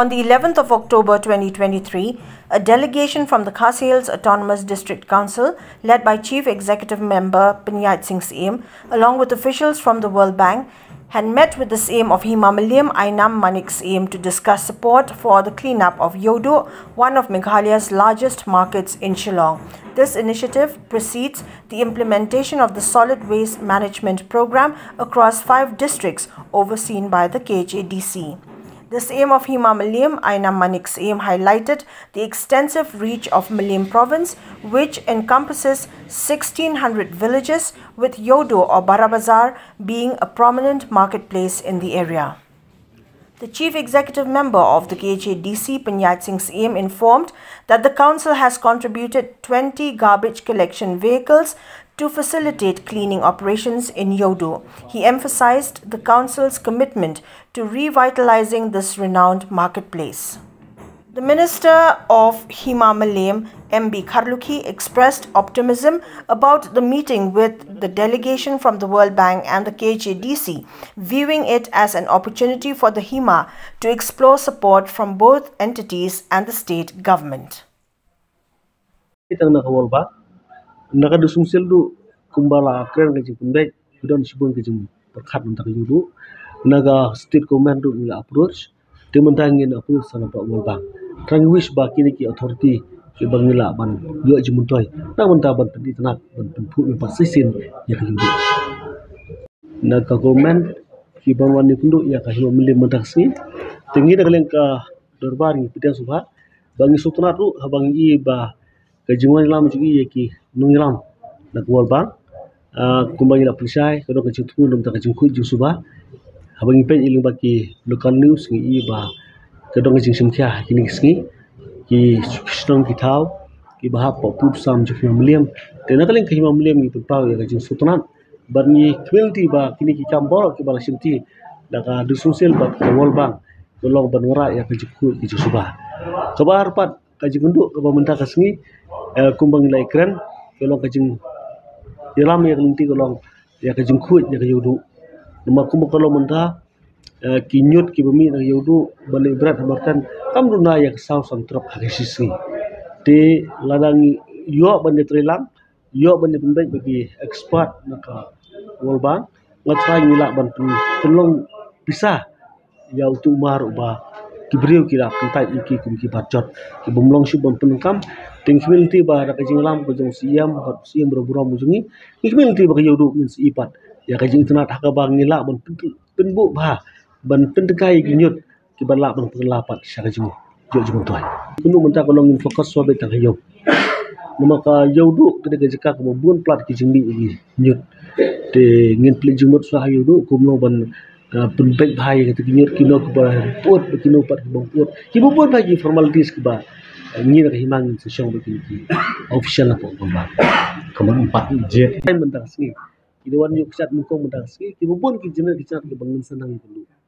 On the 11th of October 2023, a delegation from the Khasi Hills Autonomous District Council, led by Chief Executive Member Pyniaid Sing Syiem, along with officials from the World Bank, had met with the Syiem of Hima Mylliem, Ainam Syiem to discuss support for the cleanup of Yodo, one of Meghalaya's largest markets in Shillong. This initiative precedes the implementation of the Solid Waste Management Program across 5 districts overseen by the KJDC. The Syiem of Hima Mylliem, Ainam Syiem highlighted the extensive reach of Mylliem province, which encompasses 1,600 villages, with Yodo or Barabazar being a prominent marketplace in the area. The Chief Executive Member of the KJDC, Pyniaid Sing Syiem, informed that the Council has contributed 20 garbage collection vehicles to facilitate cleaning operations in Yodo. He emphasized the Council's commitment to revitalizing this renowned marketplace. The Minister of Hima Mylliem, MB Kharlukhi, expressed optimism about the meeting with the delegation from the World Bank and the KJDC, viewing it as an opportunity for the Hima to explore support from both entities and the state government. Naga dusumsel du kumbala kren kecik pendek dan sebun kecik perkat mentang yudu naga state government du mila approach dia mentangin approach sana pak mulbang trang wish baki niki authority ke bangila ban yo jimuntoi na mentaban pedi tenat ban penpu impasisin ya hindu naga government ki banwan ni penduk ya kahyo mili mentaksi tinggi naga lengka dorbari pedang subha bangi sultanat du habang i ba kejuan lam juga yaki nungilam nak wal bang kumbang ila perisai kalau kecil tu belum tak kecil kut jusubah habang ipen ilang bagi local news ni iba kalau kecil semkia kini sini ki senang kitau ki bahap popup sam jufia Mylliem kena kalau kecil Mylliem ni terpau ya kecil sultanat bagi community bah kini ki campur ki balas simti nak dusunsil bah wal bang kalau banwara ya kecil kut jusubah kabar pat kecil menduk kabar mentah kesini kumbang ila ikran kalau kajing dalam ya kelinti kalau ya kajing khut ya kayudu nama kumbang kalau mentah kinyut kibami ya yudu balik berat bahkan kamduna ya sausan trop hagisisi di ladang yo benda terilang yo benda penting bagi ekspor maka World Bank ngatrai ngilak bantu tolong pisah ya untuk marubah kibriu kira kentai iki kumki bacot kibumlong subam penengkam tingkimilti ba rakajinglam kujung siam hot siam berobura mujungi kibimilti ba kayudu min sipat ya kajing tenat hakabang nila ban penbu bah ban pendekai ginyut kibalak ban penlapat syakajung jo jung tuai penu menta kolong fokus sobe tangayau maka yaudu ketika jeka kebun plat kijingbi ini nyut de ngin plejumut sahayudu kumno ban penbek bahaya kata kinyut kino kepada put kino pat kebangput kibupun bagi formalities keba ngin rahimang sesiang begini official apa kebang kemudian 4 j mentang sini kidawan yuk chat mukong mentang sini kibupun kijenar kicat kebangun senang dulu